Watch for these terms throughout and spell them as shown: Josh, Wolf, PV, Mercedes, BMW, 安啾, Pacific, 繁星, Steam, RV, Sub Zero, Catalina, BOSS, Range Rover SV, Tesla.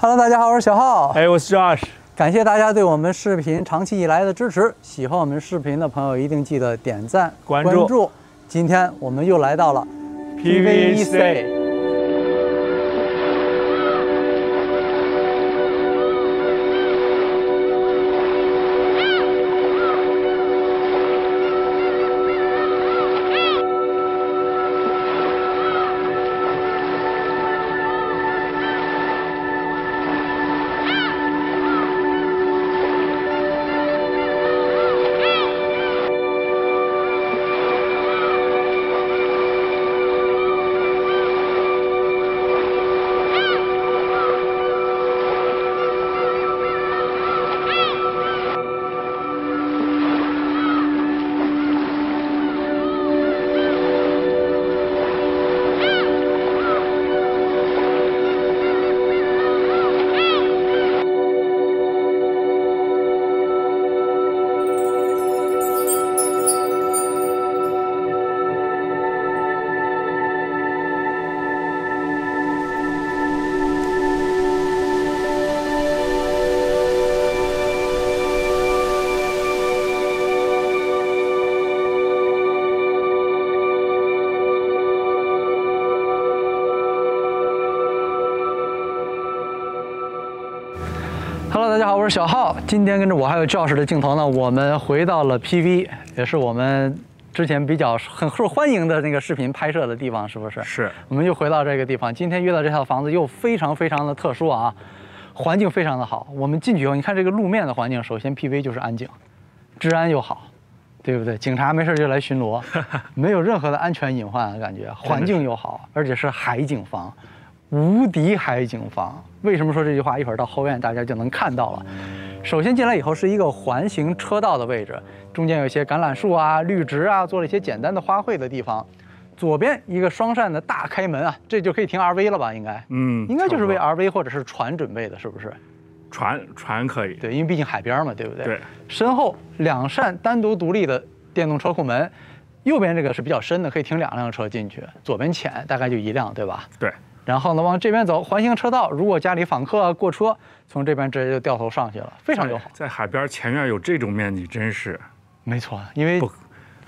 Hello， 大家好，我是小浩。哎，我是 Josh。感谢大家对我们视频长期以来的支持。喜欢我们视频的朋友一定记得点赞、关注。今天我们又来到了 PV 1C。Hello， 大家好，我是小浩。今天跟着我还有教室的镜头呢，我们回到了 PV， 也是我们之前比较很受欢迎的那个视频拍摄的地方，是不是？是。我们又回到这个地方，今天约到这套房子又非常的特殊啊，环境非常的好。我们进去以后，你看这个路面的环境，首先 PV 就是安静，治安又好，对不对？警察没事就来巡逻，没有任何的安全隐患的感觉，环境又好，而且是海景房。 无敌海景房，为什么说这句话？一会儿到后院大家就能看到了。首先进来以后是一个环形车道的位置，中间有一些橄榄树啊、绿植啊，做了一些简单的花卉的地方。左边一个双扇的大开门啊，这就可以停 RV 了吧？应该，应该就是为 RV 或者是船准备的，是不是？船可以，对，因为毕竟海边嘛，对不对？对。身后两扇单独独立的电动车库门，右边这个是比较深的，可以停2辆车进去，左边浅，大概就1辆，对吧？对。 然后呢，往这边走，环形车道。如果家里访客啊过车，从这边直接就掉头上去了，非常友好。在海边前院有这种面积，真是没错，因为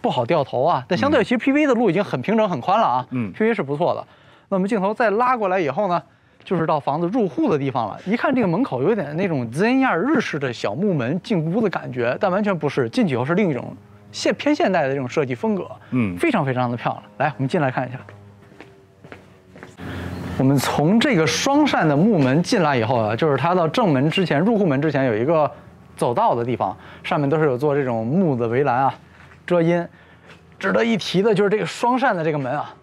不好掉头啊。但相对其实 PV 的路已经很平整、很宽了啊。PV 是不错的。那么镜头再拉过来以后呢，就是到房子入户的地方了。一看这个门口有点那种 Zen 样日式的小木门进屋的感觉，但完全不是。进去以后是另一种偏现代的这种设计风格，非常的漂亮。来，我们进来看一下。 我们从这个双扇的木门进来以后啊，就是它到正门之前、入户门之前有一个走道的地方，上面都是有做这种木的围栏啊，遮阴。值得一提的就是这个双扇的这个门啊，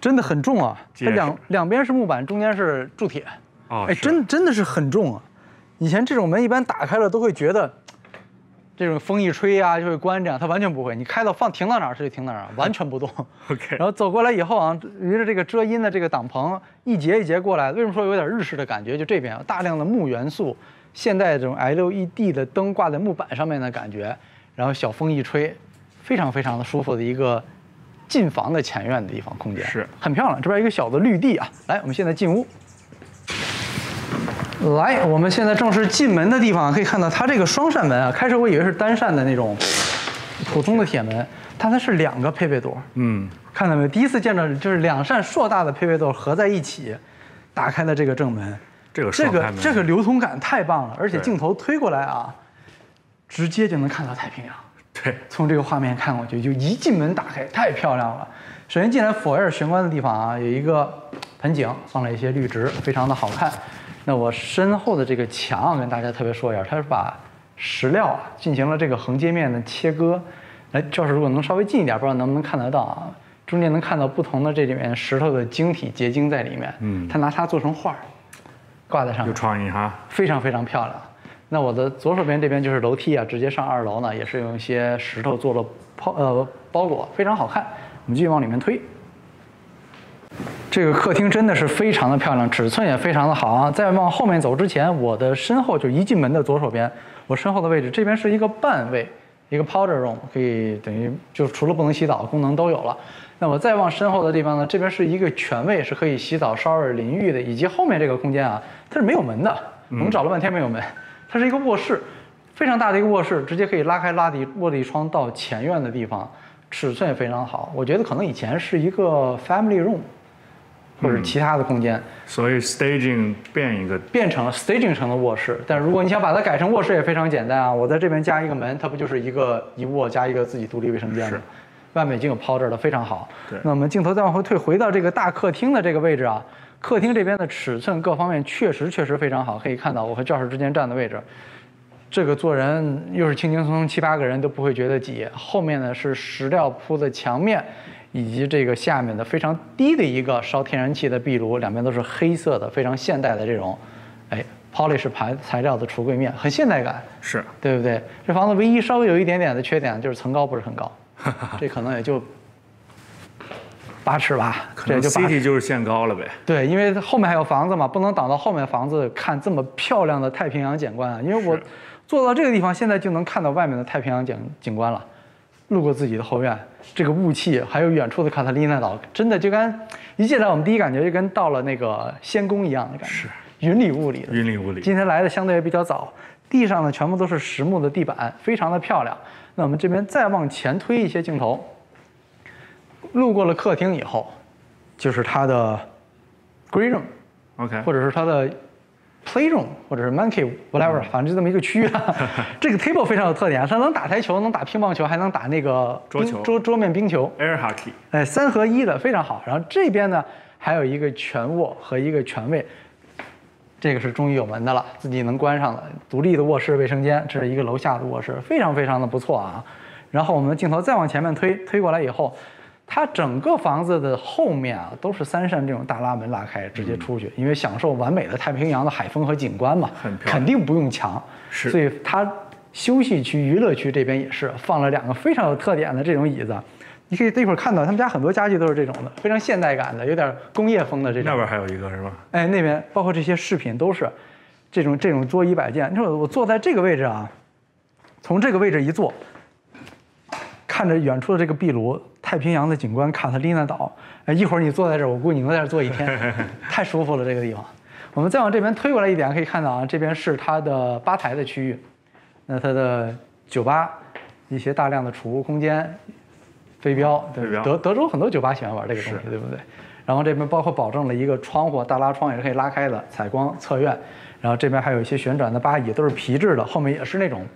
真的很重啊，它两边是木板，中间是铸铁。哦，哎，真的是很重啊。以前这种门一般打开了都会觉得，这种风一吹啊就会关这样，它完全不会，你开到停到哪儿它就停到哪儿，完全不动。OK。然后走过来以后啊，于是这个遮阴的这个挡棚。 一节一节过来，为什么说有点日式的感觉？就这边有大量的木元素，现代这种 LED 的灯挂在木板上面的感觉，然后小风一吹，非常的舒服的一个进房的前院的地方空间，是很漂亮。这边一个小的绿地啊，来，我们现在进屋。来，我们现在正式进门的地方，可以看到它这个双扇门啊，开始我以为是单扇的那种普通的铁门，但它是2个配备door。看到没有？第一次见到就是2扇硕大的配备door合在一起，打开了这个正门。这个流通感太棒了，而且镜头推过来啊，直接就能看到太平洋。对，从这个画面看过去，就一进门打开，太漂亮了。首先进来foyer玄关的地方啊，有一个盆景，放了一些绿植，非常的好看。那我身后的这个墙跟大家特别说一下，它是把石料啊进行了这个横截面的切割。哎，教室如果能稍微近一点，不知道能不能看得到啊？ 中间能看到不同的这里面石头的晶体结晶在里面，他拿它做成画，挂在上面，有创意哈，非常漂亮。那我的左手边这边就是楼梯啊，直接上2楼呢，也是用一些石头做了包裹，非常好看。我们继续往里面推。这个客厅真的是非常的漂亮，尺寸也非常的好啊。再往后面走之前，我的身后就一进门的左手边，我身后的位置，这边是一个半位。一个 powder room， 可以等于就是除了不能洗澡，功能都有了。那么再往身后的地方呢，这边是一个全卫，是可以洗澡、shower、淋浴的，以及后面这个空间啊，它是没有门的，我们找了半天没有门，它是一个卧室，非常大的一个卧室，直接可以拉开落地窗到前院的地方，尺寸也非常好。我觉得可能以前是一个 family room。 或者其他的空间，所以 staging 变成了 staging 成了卧室，但如果你想把它改成卧室也非常简单啊，我在这边加一个门，它不就是一个一卧加一个自己独立卫生间吗？外面已经有 powder 了，非常好。对，那么镜头再往后退，回到这个大客厅的这个位置啊，客厅这边的尺寸各方面确实非常好，可以看到我和教室之间站的位置，这个坐人又是轻轻松松7、8个人都不会觉得挤。后面呢是石料铺的墙面。 以及这个下面的非常低的一个烧天然气的壁炉，两边都是黑色的，非常现代的这种，哎 ，polish 材料的橱柜面，很现代感，是对不对？这房子唯一稍微有一点点的缺点就是层高不是很高，这可能也就8尺吧，可能 city 就是限高了呗。对，因为后面还有房子嘛，不能挡到后面房子看这么漂亮的太平洋景观啊。因为我坐到这个地方，现在就能看到外面的太平洋景观了。 路过自己的后院，这个雾气，还有远处的卡塔利娜岛，真的就跟一进来我们第一感觉就跟到了那个仙宫一样的感觉，是云里雾里的。云里雾里。今天来的相对也比较早，地上呢全部都是实木的地板，非常的漂亮。那我们这边再往前推一些镜头，路过了客厅以后，就是它的 green room，OK， 或者是它的 playroom， 或者是 monkey whatever， 反正就这么一个区域啊。这个 table 非常有特点，它能打台球，能打乒乓球，还能打那个桌面冰球 air hockey， 哎，3合1的非常好。然后这边呢还有一个全卧和一个全卫，这个是终于有门的了，自己能关上了，独立的卧室卫生间，这是一个楼下的卧室，非常的不错啊。然后我们的镜头再往前面推过来以后。 它整个房子的后面啊，都是3扇这种大拉门拉开，直接出去，因为享受完美的太平洋的海风和景观嘛，肯定不用墙。是，所以它休息区、娱乐区这边也是放了2个非常有特点的这种椅子，你可以一会儿看到他们家很多家具都是这种的，非常现代感的，有点工业风的这种。那边还有一个是吧？哎，那边包括这些饰品都是这种桌椅摆件。你说我坐在这个位置啊，从这个位置一坐。 看着远处的这个壁炉，太平洋的景观，卡塔利娜岛。哎，一会儿你坐在这儿，我估计你能在这儿坐1天，太舒服了这个地方。我们再往这边推过来一点，可以看到啊，这边是它的吧台的区域，那它的酒吧，一些大量的储物空间，飞镖，对德州很多酒吧喜欢玩这个东西，对不对？然后这边包括保证了一个窗户，大拉窗也是可以拉开的，采光侧院。然后这边还有一些旋转的吧椅，都是皮质的，后面也是那种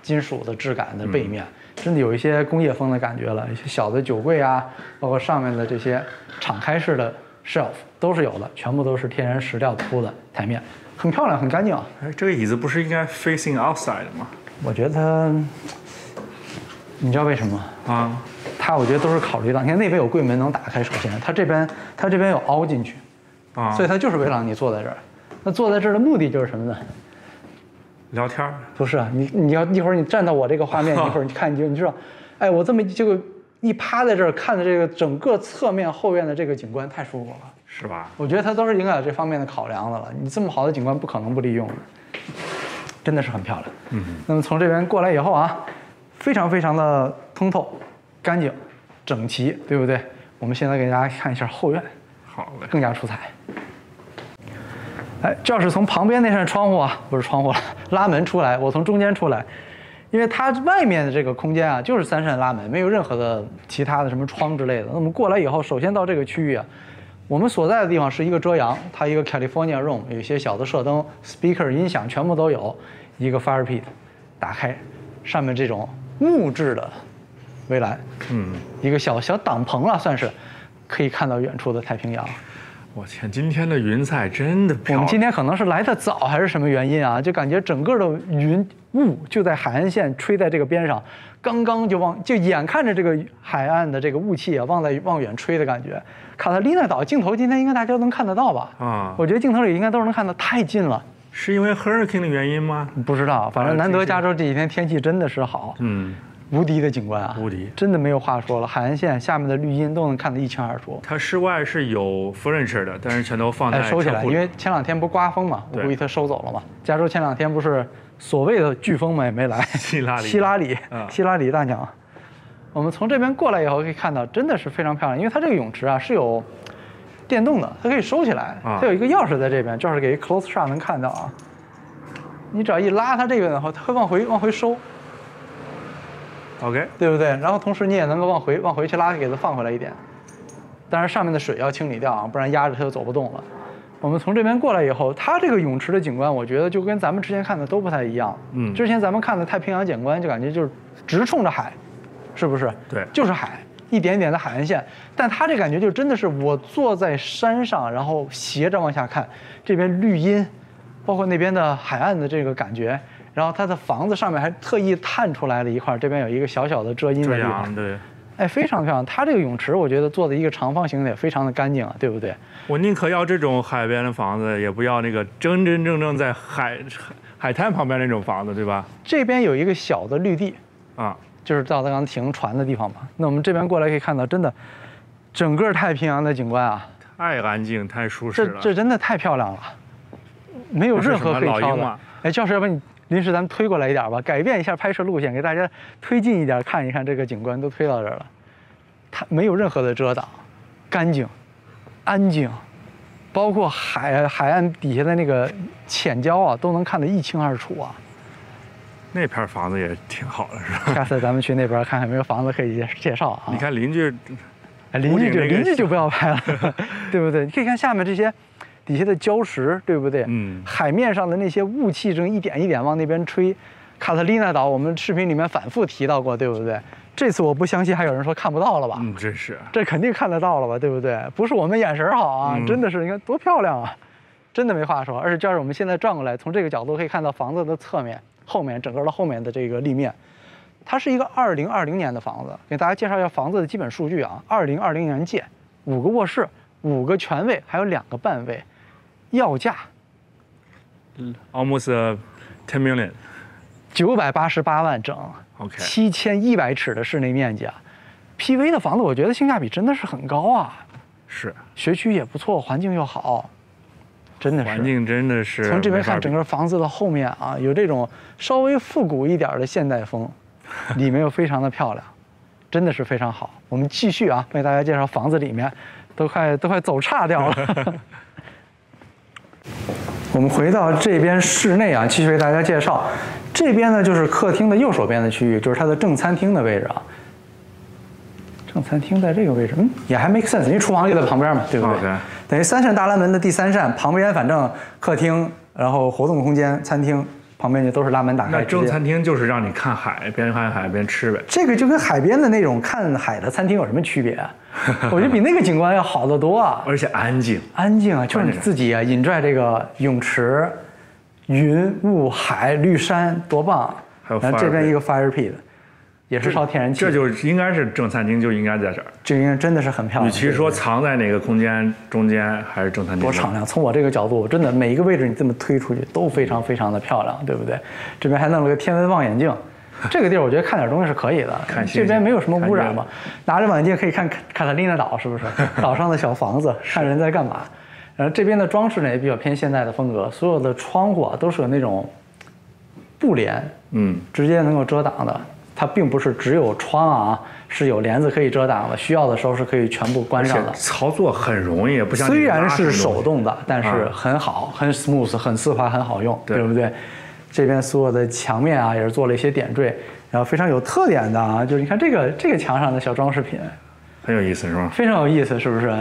金属的质感的背面。嗯 真的有一些工业风的感觉了，一些小的酒柜啊，包括上面的这些敞开式的 shelf 都是有的，全部都是天然石料铺的台面，很漂亮，很干净啊。哎，这个椅子不是应该 facing outside 吗？我觉得它，你知道为什么啊？它我觉得都是考虑到，你看那边有柜门能打开，首先它这边有凹进去，啊，所以它就是为了让你坐在这儿。那坐在这儿的目的就是什么呢？ 聊天儿不是啊，你要一会儿你站到我这个画面，一会儿你看你知道，哎，我这么就一趴在这儿看着这个整个侧面后院的这个景观太舒服了，是吧？我觉得它都是应该有这方面的考量的了。你这么好的景观不可能不利用的，真的是很漂亮。嗯，那么从这边过来以后啊，非常的通透、干净、整齐，对不对？我们现在给大家看一下后院，好嘞，更加出彩。 哎，这是从旁边那扇窗户啊，不是窗户了，拉门出来。我从中间出来，因为它外面的这个空间啊，就是3扇拉门，没有任何的其他的什么窗之类的。那么过来以后，首先到这个区域啊，我们所在的地方是一个遮阳，它一个 California room， 有一些小的射灯、speaker 音响全部都有，一个 fire pit， 打开，上面这种木质的围栏，嗯，一个小挡棚了、啊，算是，可以看到远处的太平洋。 我天，今天的云彩真的漂亮！我们今天可能是来得早还是什么原因啊？就感觉整个的云雾就在海岸线吹在这个边上，刚就眼看着这个海岸的这个雾气啊，往远吹的感觉。卡塔利娜岛镜头今天应该大家都能看得到吧？啊，我觉得镜头里应该都能看到，太近了。是因为 hurricane 的原因吗？不知道，反正南德加州这几天天气真的是好。嗯，无敌的景观啊，无敌，真的没有话说了。海岸线下面的绿荫都能看得一清二楚。它室外是有 furniture 的，但是全都放在车库里收起来，因为前两天不刮风嘛，我估计它收走了嘛。加州前两天不是所谓的飓风嘛也没来，希拉里大奖。我们从这边过来以后可以看到，真的是非常漂亮，因为它这个泳池啊是有电动的，它可以收起来，它有一个钥匙在这边，就是给 close shot 能看到啊。 你只要一拉它这个的话，它会往回收 ，OK， 对不对？然后同时你也能够往回去拉，给它放回来一点。当然上面的水要清理掉啊，不然压着它就走不动了。我们从这边过来以后，它这个泳池的景观，我觉得就跟咱们之前看的都不太一样。嗯，之前咱们看的太平洋景观，就感觉就是直冲着海，是不是？对，就是海，一点点的海岸线。但它这感觉就真的是我坐在山上，然后斜着往下看，这边绿荫。 包括那边的海岸的这个感觉，然后它的房子上面还特意探出来了一块，这边有一个小小的遮阴的地方。对，哎，非常漂亮。它这个泳池，我觉得做的一个长方形的也非常的干净啊，对不对？我宁可要这种海边的房子，也不要那个真正在海滩旁边那种房子，对吧？这边有一个小的绿地啊，就是到刚停船的地方嘛。那我们这边过来可以看到，真的整个太平洋的景观啊，太安静，太舒适了。这真的太漂亮了。 没有任何可以挑的。哎，教授，要不你临时咱们推过来一点吧，改变一下拍摄路线，给大家推近一点，看一看这个景观都推到这儿了。它没有任何的遮挡，干净、安静，包括海岸底下的那个浅礁啊，都能看得一清二楚啊。那片房子也挺好的，是吧？下次咱们去那边看看有没有房子可以介绍啊。你看邻居就不要拍了，对不对？你可以看下面这些。 底下的礁石，对不对？嗯，海面上的那些雾气正一点一点往那边吹。卡特丽娜岛，我们视频里面反复提到过，对不对？这次我不相信还有人说看不到了吧？嗯，真是，这肯定看得到了吧，对不对？不是我们眼神好啊，真的是，你看多漂亮啊，真的没话说。而且就是我们现在转过来，从这个角度可以看到房子的侧面、后面整个的后面的这个立面，它是一个2020年的房子。给大家介绍一下房子的基本数据啊，2020年建，5个卧室，5个全卫，还有2个半卫。 要价，almost 10 million， 988万整 ，OK， 7100尺的室内面积啊 ，PV 的房子我觉得性价比真的是很高啊，是，学区也不错，环境又好，真的是环境真的是从这边看整个房子的后面啊，有这种稍微复古一点的现代风，里面又非常的漂亮，真的是非常好。我们继续啊，为大家介绍房子里面，都快走岔掉了。我们回到这边室内啊，继续为大家介绍。这边呢就是客厅的右手边的区域，就是它的正餐厅的位置啊。正餐厅在这个位置，嗯，也还 make sense， 因为厨房就在旁边嘛，对不对？ Okay. 等于3扇大栏门的第3扇旁边，反正客厅，然后活动空间、餐厅旁边就都是拉门打开。那正餐厅就是让你看海，边看海边吃呗。这个就跟海边的那种看海的餐厅有什么区别啊？我觉得比那个景观要好得多啊，而且安静，安静啊，就是你自己啊，引拽这个泳池、云雾、海、绿山，多棒啊！还有然后这边一个 fire pit， 也是烧天然气，这就应该是正餐厅就应该在这儿，这应该真的是很漂亮。与其说藏在哪个空间中间，还是正餐厅多敞亮。从我这个角度，真的每一个位置你这么推出去都非常的漂亮，对不对？这边还弄了个天文望远镜。 这个地儿我觉得看点东西是可以的，看这边没有什么污染嘛，拿着望远镜可以看卡塔利娜岛，是不是？岛上的小房子，看人在干嘛。然后这边的装饰呢也比较偏现代的风格，所有的窗户啊都是有那种布帘，嗯，直接能够遮挡的。它并不是只有窗啊，是有帘子可以遮挡的，需要的时候是可以全部关上的。操作很容易，不像虽然是手动的，但是很好，很 smooth， 很丝滑，很好用，对不对？ 这边所有的墙面啊，也是做了一些点缀，然后非常有特点的啊，就是你看这个墙上的小装饰品，很有意思是吗？非常有意思，是不是？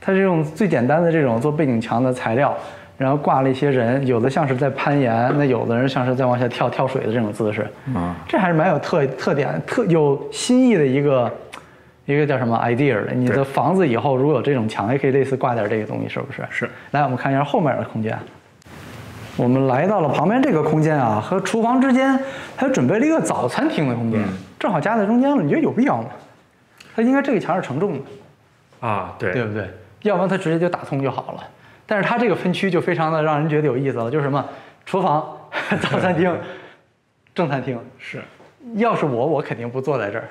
它是用最简单的这种做背景墙的材料，然后挂了一些人，有的像是在攀岩，那有的人像是在往下跳水的这种姿势，啊，这还是蛮有特点、有新意的一个叫什么 idea 的。你的房子以后如果有这种墙，也可以类似挂点这个东西，是不是？是。来，我们看一下后面的空间。 我们来到了旁边这个空间啊，和厨房之间，它准备了一个早餐厅的空间，正好夹在中间了。你觉得有必要吗？它应该这个墙是承重的，啊，对，对不对？要不然它直接就打通就好了。但是它这个分区就非常的让人觉得有意思了，就是什么厨房、早餐厅、正餐厅，是要是我，我肯定不坐在这儿。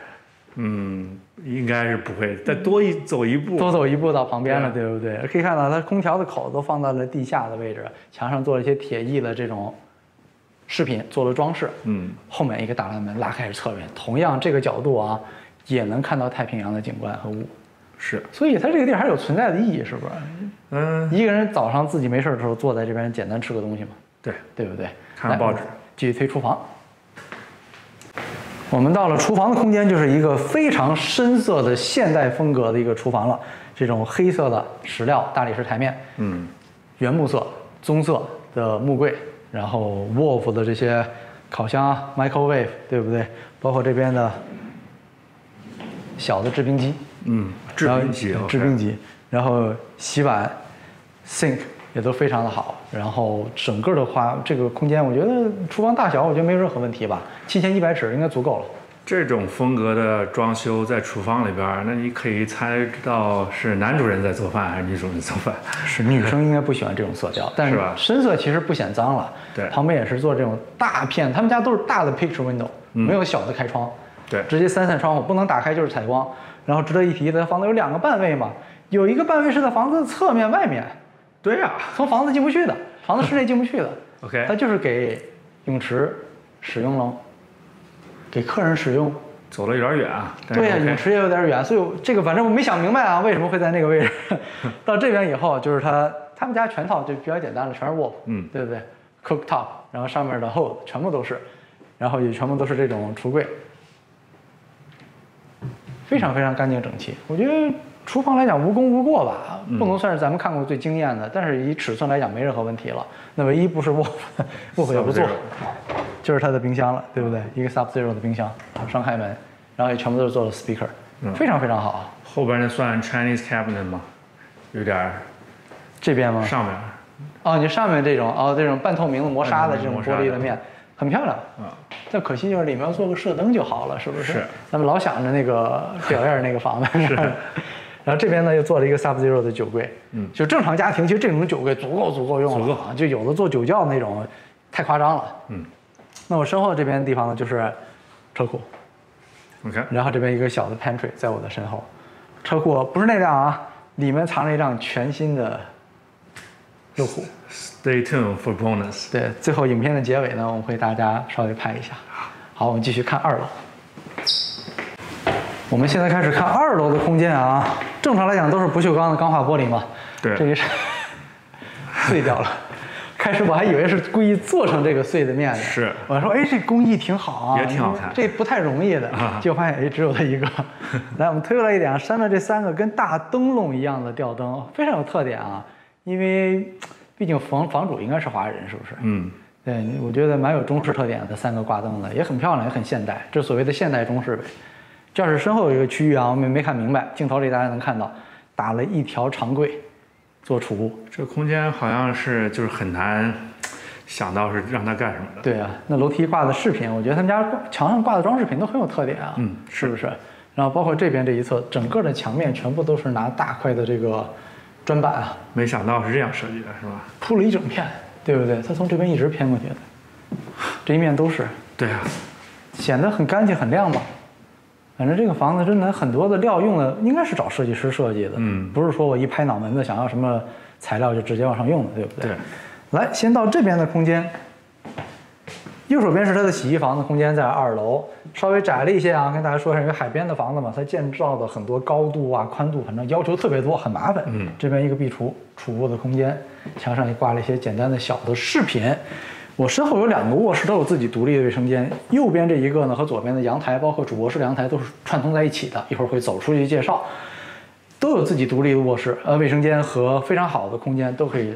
嗯，应该是不会再多走一步，多走一步到旁边了， 对不对？可以看到它空调的口都放到了地下的位置，墙上做了一些铁艺的这种饰品，做了装饰。嗯，后面一个大拉门拉开是侧面，同样这个角度啊，也能看到太平洋的景观和雾。是，所以它这个地儿还是有存在的意义，是不是？嗯，一个人早上自己没事的时候坐在这边简单吃个东西嘛。对，对不对？看看报纸，继续推厨房。 我们到了厨房的空间，就是一个非常深色的现代风格的一个厨房了。这种黑色的石料大理石台面，嗯，原木色、棕色的木柜，然后 Wolf 的这些烤箱啊、microwave， 对不对？包括这边的小的制冰机，嗯，制冰机，制冰机，然后洗碗 sink 也都非常的好。然后整个的话，这个空间我觉得厨房大小，我觉得没有任何问题吧。7100尺应该足够了。这种风格的装修在厨房里边，那你可以猜到是男主人在做饭还是女主人做饭。是女生应该不喜欢这种色调，但是深色其实不显脏了。对，旁边也是做这种大片，他们家都是大的 picture window，、嗯、没有小的开窗。对，直接3扇窗户不能打开就是采光。然后值得一提的，房子有2个半位嘛，有一个半位是在房子侧面外面。 对呀、啊，从房子进不去的，房子室内进不去的。OK， 它就是给泳池使用了，给客人使用。走了有点远啊。对呀、啊，泳池也有点远，所以这个反正我没想明白啊，为什么会在那个位置。到这边以后，就是他们家全套就比较简单了，全是 Wolf， 嗯，对不对 ？Cooktop， 然后上面的后全部都是，然后也全部都是这种橱柜，非常非常干净整齐，我觉得。 厨房来讲无功无过吧，不能算是咱们看过最惊艳的，嗯、但是以尺寸来讲没任何问题了。那唯一不是Wolf也不做， 就是它的冰箱了，对不对？一个 Sub Zero 的冰箱，双开门，然后也全部都是做了 speaker，、嗯、非常非常好。后边那算 Chinese cabinet 吗？有点这边吗？上面。哦，你上面这种哦，这种半透明的磨砂的这种玻璃的面。 很漂亮啊，但可惜就是里面要做个射灯就好了，是不是？是。咱们老想着那个表演那个房子。是。然后这边呢又做了一个 Sub Zero 的酒柜，嗯，就正常家庭其实这种酒柜足够用了，啊，就有的做酒窖那种太夸张了，嗯。那我身后这边地方呢就是车库 ，OK。然后这边一个小的 pantry 在我的身后，车库不是那辆啊，里面藏着一辆全新的路虎。 Stay tuned for bonus。对，最后影片的结尾呢，我们会大家稍微拍一下。好，我们继续看2楼。我们现在开始看2楼的空间啊。正常来讲都是不锈钢的钢化玻璃嘛。对。这一扇碎掉了。开始我还以为是故意做成这个碎的面的。是。我说，哎，这工艺挺好啊，也挺好看，这不太容易的。结果发现，哎，只有它一个。来，我们推过来一点啊，删了这3个跟大灯笼一样的吊灯，非常有特点啊，因为。 毕竟房主应该是华人，是不是？嗯，对，我觉得蛮有中式特点的3个挂灯的，也很漂亮，也很现代，这所谓的现代中式呗。这是身后有一个区域啊，我们没看明白，镜头里大家能看到，打了一条长柜做储物。这空间好像是就是很难想到是让它干什么的。对啊，那楼梯挂的饰品，我觉得他们家墙上挂的装饰品都很有特点啊，嗯， 是不是？然后包括这边这一侧，整个的墙面全部都是拿大块的这个。 砖板啊，没想到是这样设计的，是吧？铺了一整片，对不对？它从这边一直偏过去的，这一面都是。对啊，显得很干净、很亮吧。反正这个房子真的很多的料用的，应该是找设计师设计的，嗯，不是说我一拍脑门子想要什么材料就直接往上用的，对不对？对。来，先到这边的空间，右手边是它的洗衣房的空间，在2楼，稍微窄了一些啊。跟大家说一下，因为海边的房子嘛，它建造的很多高度啊、宽度，反正要求特别多，很麻烦。嗯，这边一个壁橱，储物的空间，墙上也挂了一些简单的小的饰品。我身后有2个卧室，都有自己独立的卫生间。右边这一个呢，和左边的阳台，包括主卧室阳台都是串通在一起的。一会儿会走出去介绍，都有自己独立的卧室、卫生间和非常好的空间，都可以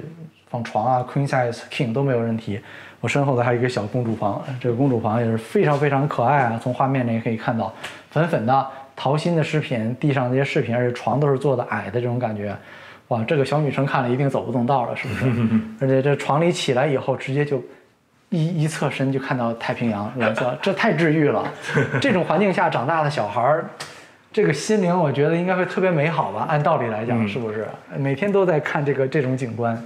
放床啊 ，queen size、king 都没有问题。 我身后的还有一个小公主房，这个公主房也是非常非常可爱啊！从画面里也可以看到，粉粉的桃心的饰品，地上这些饰品，而且床都是做的矮的这种感觉，哇，这个小女生看了一定走不动道了，是不是？而且这床里起来以后，直接就一侧身就看到太平洋蓝色，这太治愈了。这种环境下长大的小孩儿，这个心灵我觉得应该会特别美好吧？按道理来讲，是不是？每天都在看这种景观。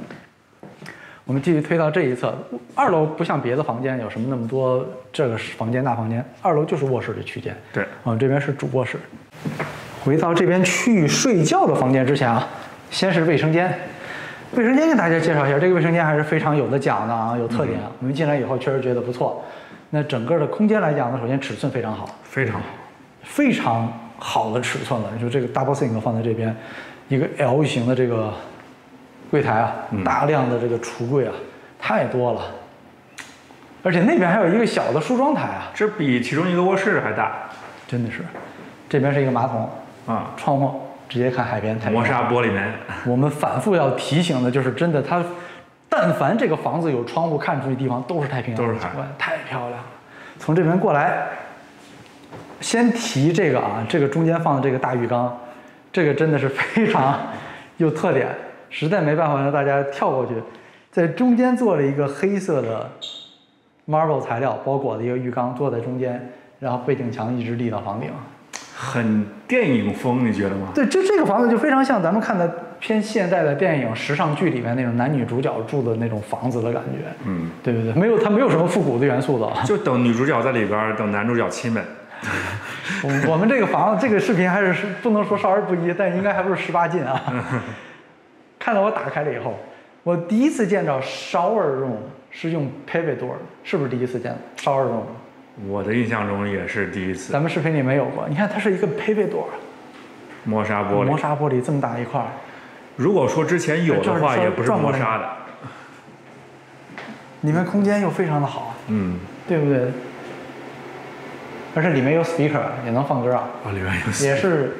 我我们继续推到这一侧，二楼不像别的房间有什么那么多这个房间那房间，二楼就是卧室的区间。对，我们这边是主卧室。回到这边去睡觉的房间之前啊，先是卫生间。卫生间给大家介绍一下，这个卫生间还是非常有的讲的啊，有特点。我们进来以后确实觉得不错。那整个的空间来讲呢，首先尺寸非常好，非常好，非常好的尺寸了。你说这个 double sink 放在这边，一个 L 型的这个。 柜台啊，大量的这个橱柜啊，太多了，而且那边还有一个小的梳妆台啊，这比其中一个卧室还大，真的是。这边是一个马桶啊，窗户直接看海边，磨砂玻璃门。我们反复要提醒的就是，真的，它但凡这个房子有窗户看出去的地方都是太平洋，都是海，太漂亮了。从这边过来，先提这个啊，这个中间放的这个大浴缸，这个真的是非常有特点。 实在没办法让大家跳过去，在中间做了一个黑色的 marble 材料包裹的一个浴缸，坐在中间，然后背景墙一直立到房顶，很电影风，你觉得吗？对，这个房子就非常像咱们看的偏现代的电影、时尚剧里面那种男女主角住的那种房子的感觉，嗯，对不对？没有，它没有什么复古的元素的，就等女主角在里边，等男主角亲吻。我们这个房子，这个视频还是不能说少儿不宜，但应该还不是18禁啊。看到我打开了以后，我第一次见到 shower room 是用 PV door， 是不是第一次见 shower room？ 我的印象中也是第一次。咱们视频里没有过，你看它是一个 PV door， 磨砂玻璃，磨砂玻璃这么大一块。如果说之前有的话，也不是磨砂的。里面空间又非常的好，嗯，对不对？而且里面有 speaker 也能放歌啊，哦，里面有 speaker 也是。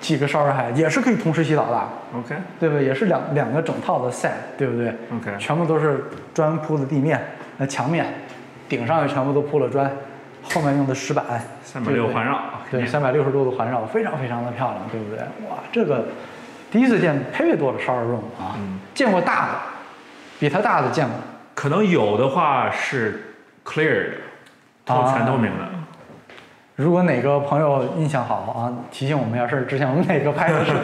几个烧热海也是可以同时洗澡的 ，OK， 对不对？也是两个整套的 set， 对不对 ？OK， 全部都是砖铺的地面，墙面，顶上也全部都铺了砖，后面用的石板，360环绕，对，360度的环绕，非常非常的漂亮，对不对？哇，这个第一次见佩多的烧热 room 啊，见过大的，比它大的见过，可能有的话是 clear 的，全透明的。 如果哪个朋友印象好啊，提醒我们一下，是之前我们哪个拍的视频。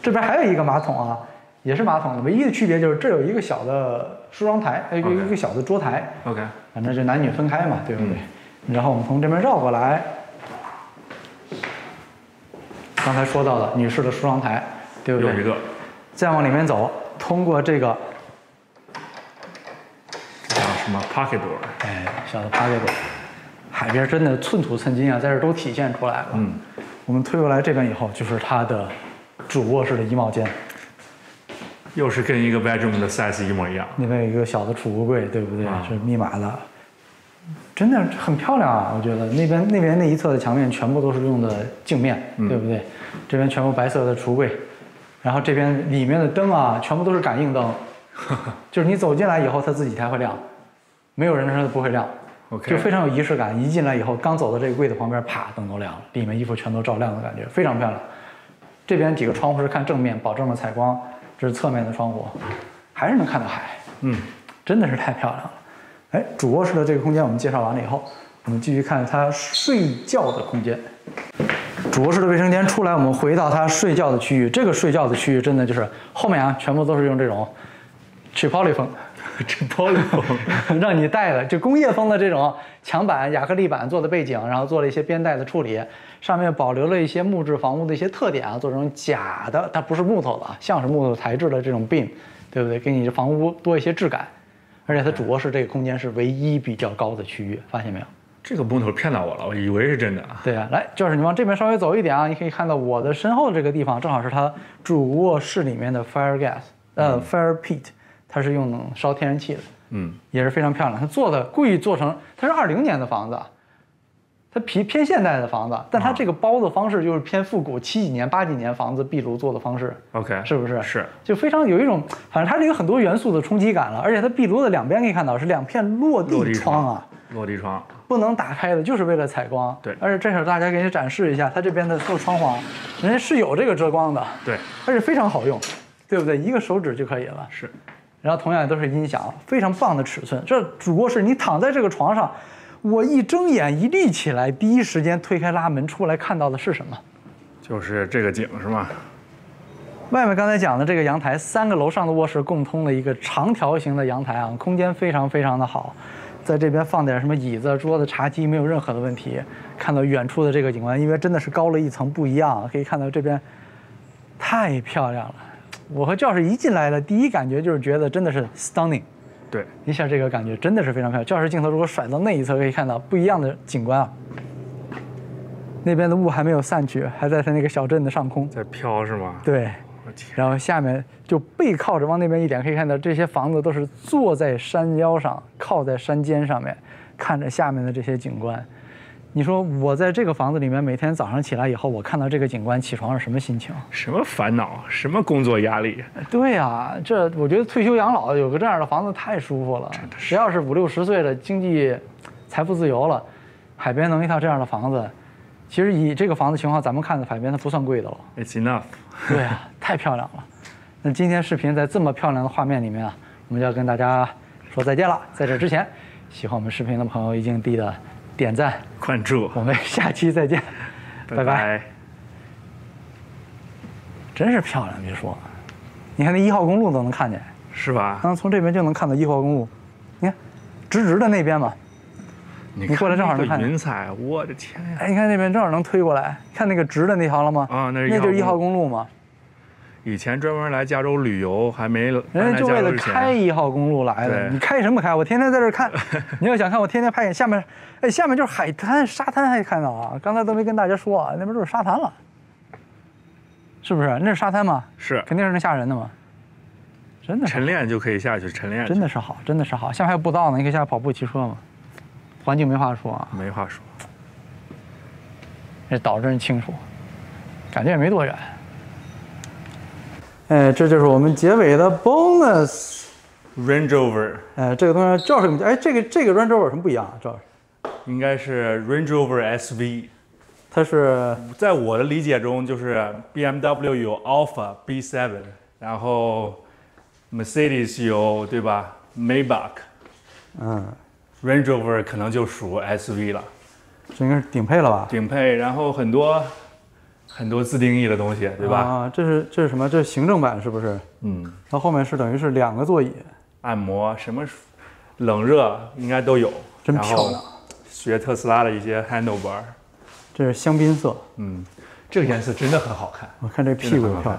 这边还有一个马桶啊，也是马桶的，唯一的区别就是这有一个小的梳妆台，一个小的桌台。OK， 反正就男女分开嘛，对不对？然后我们从这边绕过来，刚才说到的女士的梳妆台，对不对？有一个。再往里面走，通过这个叫什么 pocket door？ 哎，小的 pocket door。 海边真的寸土寸金啊，在这都体现出来了。嗯，我们推过来这边以后，就是它的主卧室的衣帽间，又是跟一个 bedroom 的 size 一模一样。那边有一个小的储物柜，对不对？是密码的，真的很漂亮啊！我觉得那边那一侧的墙面全部都是用的镜面，对不对？这边全部白色的橱柜，然后这边里面的灯啊，全部都是感应灯，就是你走进来以后，它自己才会亮，没有人它不会亮。 就非常有仪式感，一进来以后，刚走到这个柜子旁边，啪，灯都亮了，里面衣服全都照亮的感觉，非常漂亮。这边几个窗户是看正面，保证了采光，这是侧面的窗户，还是能看到海，嗯，真的是太漂亮了。哎，主卧室的这个空间我们介绍完了以后，我们继续看它睡觉的空间。主卧室的卫生间出来，我们回到它睡觉的区域，这个睡觉的区域真的就是后面啊，全部都是用这种Chipotle风。 这玻璃风让你带了，就工业风的这种墙板、亚克力板做的背景，然后做了一些边带的处理，上面保留了一些木质房屋的一些特点啊，做成假的，它不是木头的，像是木头材质的这种 beam， 对不对？给你的房屋多一些质感，而且它主卧室这个空间是唯一比较高的区域，发现没有？这个木头骗到我了，我以为是真的啊。对啊，来，就是你往这边稍微走一点啊，你可以看到我的身后这个地方，正好是它主卧室里面的 fire pit。 它是用烧天然气的，嗯，也是非常漂亮。它做的故意做成，它是2020年的房子，它偏现代的房子，但它这个包的方式就是偏复古，70几年、80几年房子壁炉做的方式。OK， 是不是？是，就非常有一种，反正它是一个很多元素的冲击感了。而且它壁炉的两边可以看到是2片落地窗啊，落地窗不能打开的，就是为了采光。对，而且这时候大家给你展示一下，它这边的做窗户，人家是有这个遮光的。对，而且非常好用，对不对？一个手指就可以了。是。 然后同样都是音响，非常棒的尺寸。这主卧室，你躺在这个床上，我一睁眼一立起来，第一时间推开拉门出来看到的是什么？就是这个景是吗？外面刚才讲的这个阳台，3个楼上的卧室共通了一个长条形的阳台啊，空间非常的好。 在这边放点什么椅子、桌子、茶几，没有任何的问题。看到远处的这个景观，因为真的是高了一层不一样，可以看到这边太漂亮了。我和教室一进来的第一感觉就是觉得真的是 stunning， 对，一下这个感觉真的是非常漂亮。教室镜头如果甩到那一侧，可以看到不一样的景观啊。那边的雾还没有散去，还在它那个小镇的上空在飘是吗？对。 然后下面就背靠着往那边一点，可以看到这些房子都是坐在山腰上，靠在山尖上面，看着下面的这些景观。你说我在这个房子里面，每天早上起来以后，我看到这个景观，起床是什么心情？什么烦恼？什么工作压力？对呀，这我觉得退休养老有个这样的房子太舒服了。谁要是50、60岁了，经济财富自由了，海边能一套这样的房子。 其实以这个房子情况，咱们看的海边它不算贵的了。It's enough 对啊，太漂亮了。那今天视频在这么漂亮的画面里面啊，我们就要跟大家说再见了。在这之前，喜欢我们视频的朋友一定记得点赞、关注。我们下期再见，拜拜。真是漂亮，别说，你看那1号公路都能看见，是吧？刚从这边就能看到1号公路，你看，直的那边嘛。 你过来正好能看云彩，我的天呀！哎，你看那边正好能推过来，看那个直的那条了吗？啊，那就是1号公路嘛。以前专门来加州旅游还没，人家就为了开1号公路来的。你开什么开？我天天在这看。你要想看，我天天拍你下面，哎，下面就是海滩、沙滩，还看到啊？刚才都没跟大家说，那边就是沙滩了，是不是？那是沙滩吗？是，肯定是那吓人的嘛。真的。晨练就可以下去晨练。真的是好，真的是好。下面还有步道呢，你可以下去跑步、骑车嘛。 环境没话说啊，没话说。这岛真是清楚，感觉也没多远。哎，这就是我们结尾的 bonus Range Rover。哎，这个东西叫什么？哎，这个 Range Rover 有什么不一样啊？赵老师，应该是 Range Rover SV。它是在我的理解中，就是 BMW 有 Alpha B7， 然后 Mercedes 有对吧 Maybach。嗯。 Range Rover 可能就属 SV 了，这应该是顶配了吧？顶配，然后很多自定义的东西，对吧？啊，这是什么？这是行政版是不是？嗯，它后面是等于是2个座椅，按摩什么，冷热应该都有，真漂亮。学特斯拉的一些 handlebar， 这是香槟色，嗯，这个颜色真的很好看。我看这屁股也漂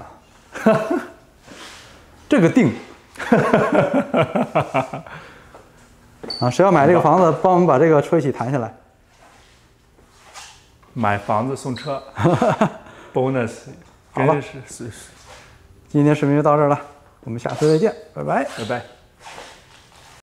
亮，这个定。啊，谁要买这个房子，帮我们把这个车一起谈下来。买房子送车，bonus。好了，今天视频就到这儿了，我们下次再见，拜拜，拜拜。